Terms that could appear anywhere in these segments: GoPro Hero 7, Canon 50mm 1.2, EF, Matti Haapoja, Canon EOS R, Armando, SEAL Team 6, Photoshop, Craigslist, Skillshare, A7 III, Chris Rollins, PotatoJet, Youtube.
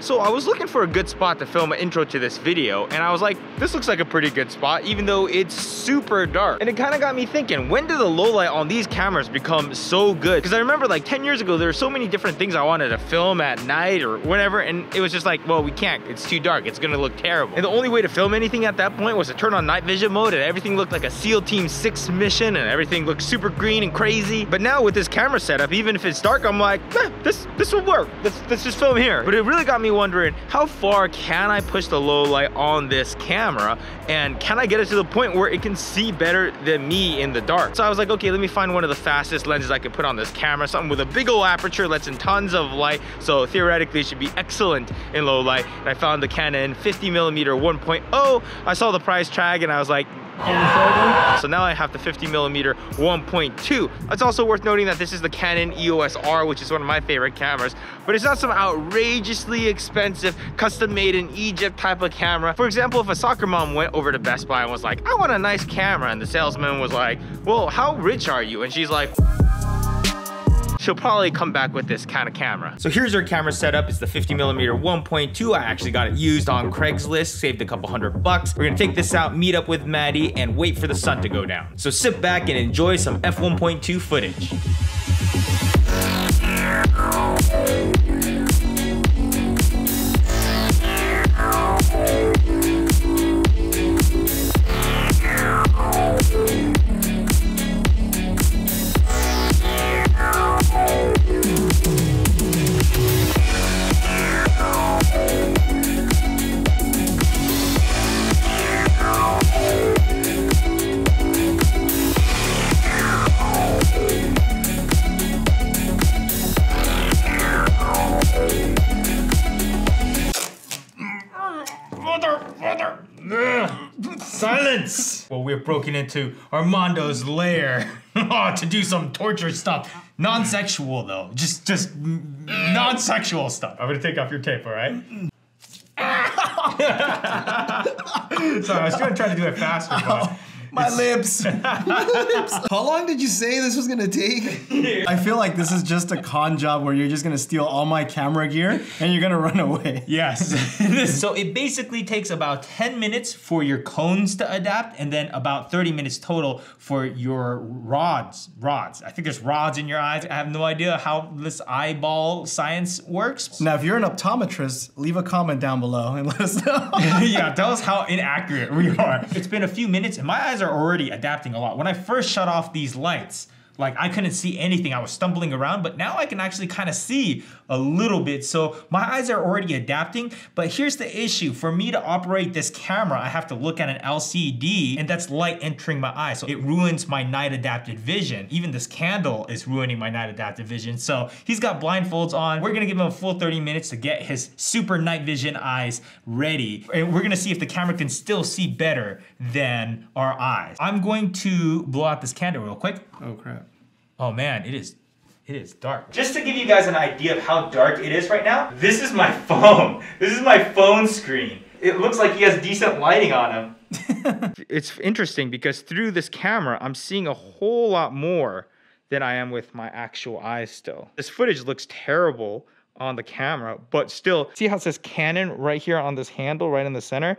So I was looking for a good spot to film an intro to this video, and I was like, this looks like a pretty good spot, even though it's super dark. And it kind of got me thinking, when did the low light on these cameras become so good? Because I remember like 10 years ago, there were so many different things I wanted to film at night or whatever, and it was just like, well, we can't, it's too dark, it's gonna look terrible. And the only way to film anything at that point was to turn on night vision mode, and everything looked like a SEAL Team 6 mission, and everything looked super green and crazy. But now with this camera setup, even if it's dark, I'm like, eh, this will work, let's just film here. But it really got me wondering, how far can I push the low light on this camera, and can I get it to the point where it can see better than me in the dark? So I was like, okay, let me find one of the fastest lenses I could put on this camera, something with a big old aperture, lets in tons of light, so theoretically it should be excellent in low light. And I found the Canon 50mm 1.0. I saw the price tag and I was like, so now I have the 50mm 1.2. It's also worth noting that this is the Canon EOS R, which is one of my favorite cameras, but it's not some outrageously expensive, custom made in Egypt type of camera. For example, if a soccer mom went over to Best Buy and was like, I want a nice camera, and the salesman was like, well, how rich are you? And she's like, she'll probably come back with this kind of camera. So here's our camera setup. It's the 50mm 1.2. I actually got it used on Craigslist, saved a couple $100. We're gonna take this out, meet up with Matti, and wait for the sun to go down. So sit back and enjoy some f1.2 footage. Silence! Well, we've broken into Armando's lair to do some torture stuff. Non-sexual though, just non-sexual stuff. I'm gonna take off your tape, all right? Sorry, I was gonna try to do it faster, but... My lips. My lips. How long did you say this was gonna take? I feel like this is just a con job where you're just gonna steal all my camera gear and you're gonna run away. Yes. So it basically takes about 10 minutes for your cones to adapt, and then about 30 minutes total for your rods. I think there's rods in your eyes. I have no idea how this eyeball science works. Now, if you're an optometrist, leave a comment down below and let us know. Yeah, tell us how inaccurate we are. It's been a few minutes and my eyes are already adapting a lot. When I first shut off these lights, like I couldn't see anything, I was stumbling around, but now I can actually kind of see a little bit. So my eyes are already adapting, but here's the issue. For me to operate this camera, I have to look at an LCD, and that's light entering my eye. So it ruins my night adapted vision. Even this candle is ruining my night adapted vision. So he's got blindfolds on. We're gonna give him a full 30 minutes to get his super night vision eyes ready. And we're gonna see if the camera can still see better than our eyes. I'm going to blow out this candle real quick. Oh crap. Oh man, it is dark. Just to give you guys an idea of how dark it is right now, this is my phone. This is my phone screen. It looks like he has decent lighting on him. It's interesting because through this camera, I'm seeing a whole lot more than I am with my actual eyes still. This footage looks terrible on the camera, but still, see how it says Canon right here on this handle, right in the center?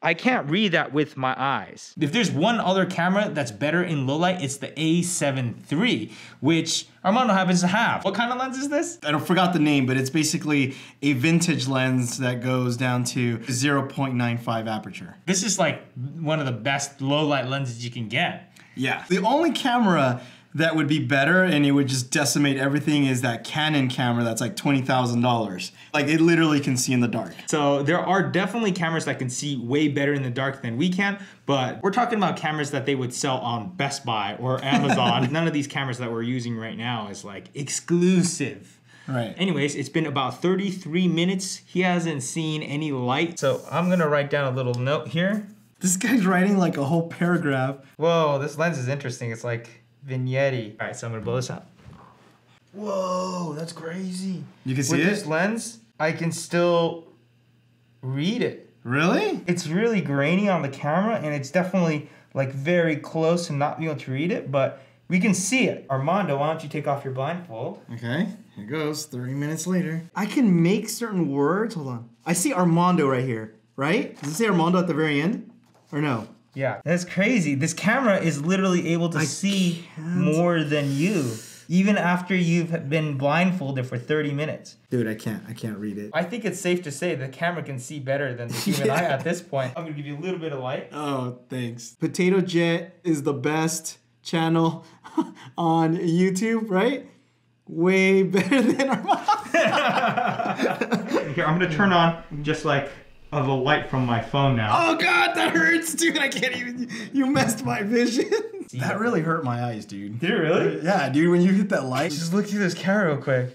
I can't read that with my eyes. If there's one other camera that's better in low light, it's the A7 III, which Armando happens to have. What kind of lens is this? I forgot the name, but it's basically a vintage lens that goes down to 0.95 aperture. This is like one of the best low light lenses you can get. Yeah. The only camera that would be better and it would just decimate everything is that Canon camera that's like $20,000. Like it literally can see in the dark. So there are definitely cameras that can see way better in the dark than we can, but we're talking about cameras that they would sell on Best Buy or Amazon. None of these cameras that we're using right now is like exclusive. Right. Anyways, it's been about 33 minutes. He hasn't seen any light. So I'm gonna write down a little note here. This guy's writing like a whole paragraph. Whoa, this lens is interesting. It's like Vignetti. All right, so I'm gonna blow this up. Whoa, that's crazy. You can see it? With this lens, I can still read it. Really? It's really grainy on the camera, and it's definitely like very close and not being able to read it, but We can see it. Armando, why don't you take off your blindfold? Okay, here goes, 30 minutes later. I can make certain words, hold on. I see Armando right here, right? Does it say Armando at the very end, or no? Yeah, that's crazy. This camera is literally able to see more than you, even after you've been blindfolded for 30 minutes. Dude, I can't read it. I think it's safe to say the camera can see better than the human eye at this point. I'm gonna give you a little bit of light. Oh, thanks. PotatoJet is the best channel on YouTube, right? Way better than our mom. Here, I'm gonna turn on just like the light from my phone now. Oh God, that hurts, dude. I can't even, you messed my vision. That really hurt my eyes, dude. Did it really? Yeah, dude, when you hit that light. Just look through this camera real quick.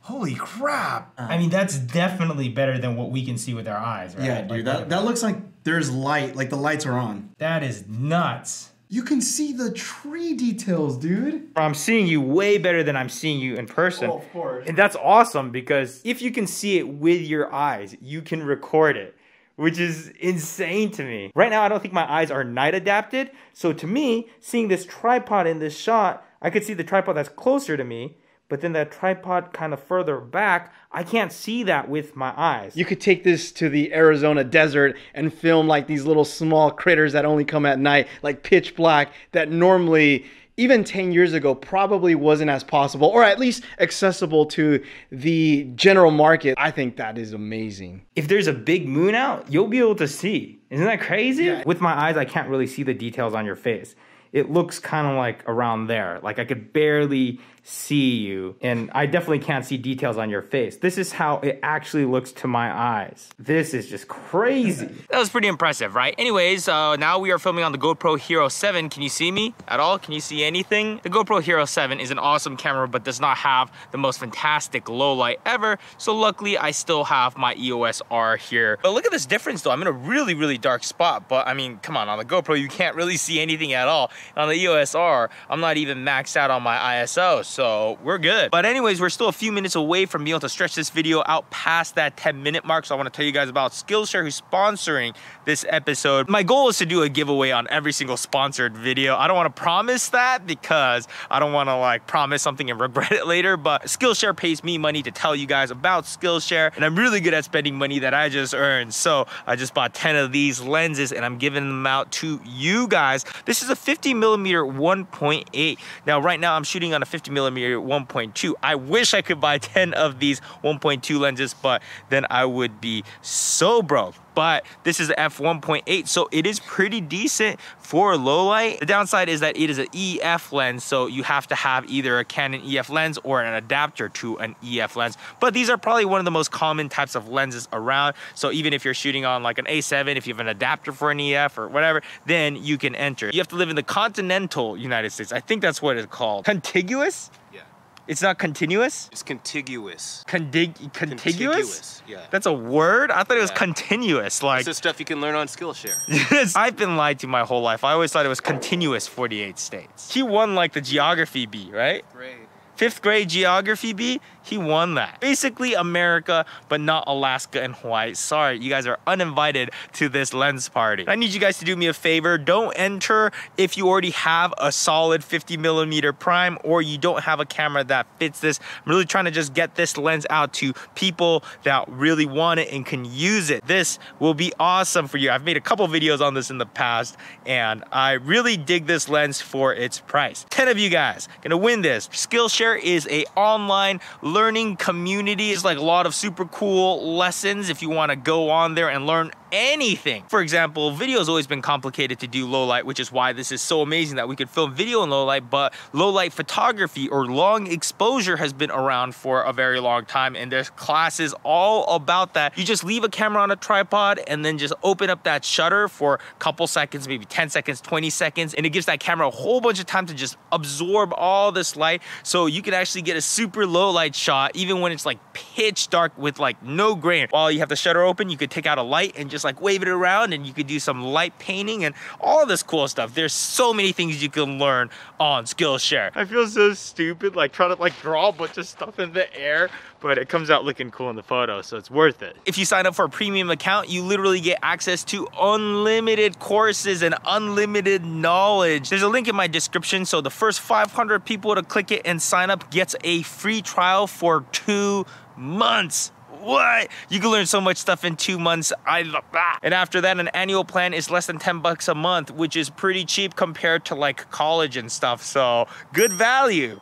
Holy crap. I mean, that's definitely better than what we can see with our eyes, right? Yeah, dude, that looks like there's light, like the lights are on. That is nuts. You can see the tree details, dude. I'm seeing you way better than I'm seeing you in person. Oh, of course. And that's awesome because if you can see it with your eyes, you can record it, which is insane to me. Right now, I don't think my eyes are night adapted. So to me, seeing this tripod in this shot, I could see the tripod that's closer to me, but then that tripod kind of further back, I can't see that with my eyes. You could take this to the Arizona desert and film like these little small critters that only come at night, like pitch black, that normally, even 10 years ago, probably wasn't as possible, or at least accessible to the general market. I think that is amazing. If there's a big moon out, you'll be able to see. Isn't that crazy? Yeah. With my eyes, I can't really see the details on your face. It looks kind of like around there. Like I could barely see you, and I definitely can't see details on your face. This is how it actually looks to my eyes. This is just crazy. That was pretty impressive, right? Anyways, now we are filming on the GoPro Hero 7. Can you see me at all? Can you see anything? The GoPro Hero 7 is an awesome camera, but does not have the most fantastic low light ever. So luckily I still have my EOS R here. But look at this difference though. I'm in a really, really dark spot, but I mean, come on the GoPro, you can't really see anything at all. On the EOS R, I'm not even maxed out on my ISO, so we're good. But anyways, we're still a few minutes away from being able to stretch this video out past that 10-minute mark, so I want to tell you guys about Skillshare, who's sponsoring this episode. My goal is to do a giveaway on every single sponsored video. I don't want to promise that because I don't want to like promise something and regret it later, but Skillshare pays me money to tell you guys about Skillshare, and I'm really good at spending money that I just earned. So I just bought 10 of these lenses and I'm giving them out to you guys. This is a 50mm 1.8. Now right now I'm shooting on a 50mm 1.2. I wish I could buy 10 of these 1.2 lenses, but then I would be so broke. But this is f/1.8, so it is pretty decent for low light. The downside is that it is an EF lens, so you have to have either a Canon EF lens or an adapter to an EF lens. But these are probably one of the most common types of lenses around, so even if you're shooting on like an A7, if you have an adapter for an EF or whatever, then you can enter. You have to live in the continental United States. I think that's what it's called. Contiguous? It's not continuous? It's contiguous. Contiguous? Yeah. That's a word? I thought it was continuous. Like, this is stuff you can learn on Skillshare. Yes, I've been lied to my whole life. I always thought it was continuous 48 states. He won like the geography bee, right? Great. 5th grade geography bee, he won that. Basically America, but not Alaska and Hawaii. Sorry, you guys are uninvited to this lens party. I need you guys to do me a favor. Don't enter if you already have a solid 50mm prime or you don't have a camera that fits this. I'm really trying to just get this lens out to people that really want it and can use it. This will be awesome for you. I've made a couple videos on this in the past and I really dig this lens for its price. 10 of you guys gonna win this. Skillshare is a online learning community. It's like a lot of super cool lessons if you want to go on there and learn anything. For example, video has always been complicated to do low light, which is why this is so amazing that we could film video in low light, but low light photography or long exposure has been around for a very long time and there's classes all about that. You just leave a camera on a tripod and then just open up that shutter for a couple seconds, maybe 10 seconds, 20 seconds, and it gives that camera a whole bunch of time to just absorb all this light. So you can actually get a super low light shot even when it's like pitch dark with like no grain. While you have the shutter open, you could take out a light and just just like wave it around, and you could do some light painting and all this cool stuff. There's so many things you can learn on Skillshare. I feel so stupid, like trying to like draw a bunch of stuff in the air, but it comes out looking cool in the photo, so it's worth it. If you sign up for a premium account, you literally get access to unlimited courses and unlimited knowledge. There's a link in my description, so the first 500 people to click it and sign up gets a free trial for 2 months. What? You can learn so much stuff in 2 months. I love that. And after that, an annual plan is less than 10 bucks a month, which is pretty cheap compared to like college and stuff. So good value.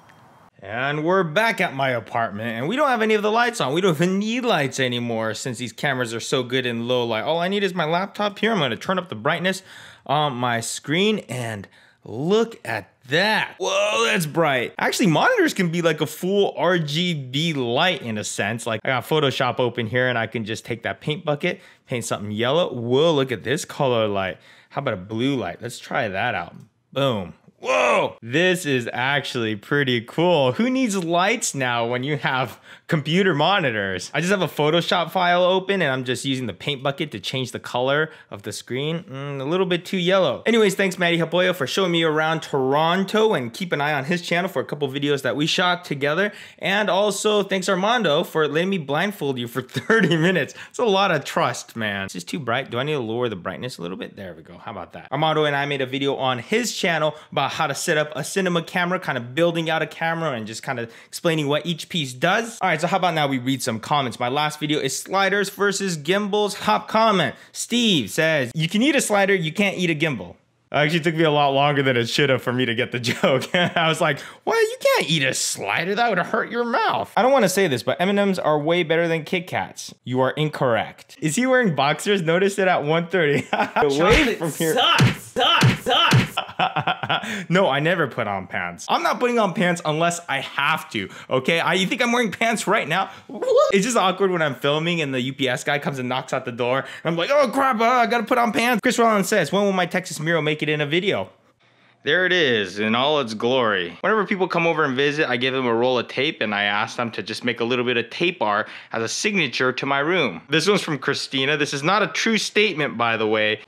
And we're back at my apartment, and we don't have any of the lights on. We don't even need lights anymore since these cameras are so good in low light. All I need is my laptop here. I'm gonna turn up the brightness on my screen, and look at that. Whoa, that's bright. Actually, monitors can be like a full RGB light in a sense. Like I got Photoshop open here, and I can just take that paint bucket, paint something yellow. Whoa, look at this color light. How about a blue light? Let's try that out. Boom. Whoa, this is actually pretty cool. Who needs lights now when you have computer monitors? I just have a Photoshop file open, and I'm just using the paint bucket to change the color of the screen. A little bit too yellow. Anyways, thanks Matti Haapoja for showing me around Toronto, and keep an eye on his channel for a couple videos that we shot together. And also thanks Armando for letting me blindfold you for 30 minutes. It's a lot of trust, man. It's just too bright. Do I need to lower the brightness a little bit? There we go, how about that? Armando and I made a video on his channel about how to set up a cinema camera, kind of building out a camera and just kind of explaining what each piece does. All right, so how about now we read some comments? My last video is sliders versus gimbals. Hop comment. Steve says, you can eat a slider, you can't eat a gimbal. Actually, it took me a lot longer than it should have for me to get the joke. I was like, what? You can't eat a slider. That would hurt your mouth. I don't want to say this, but M&Ms are way better than Kit Kats. You are incorrect. Is he wearing boxers? Notice it at 1:30. Away from here. Sucks, sucks, sucks. No, I never put on pants. I'm not putting on pants unless I have to, okay? You think I'm wearing pants right now? It's just awkward when I'm filming and the UPS guy comes and knocks out the door. I'm like, oh crap, I gotta put on pants. Chris Rollins says, when will my Texas mural make it in a video? There it is in all its glory. Whenever people come over and visit, I give them a roll of tape, and I ask them to just make a little bit of tape art as a signature to my room. This one's from Christina. This is not a true statement, by the way.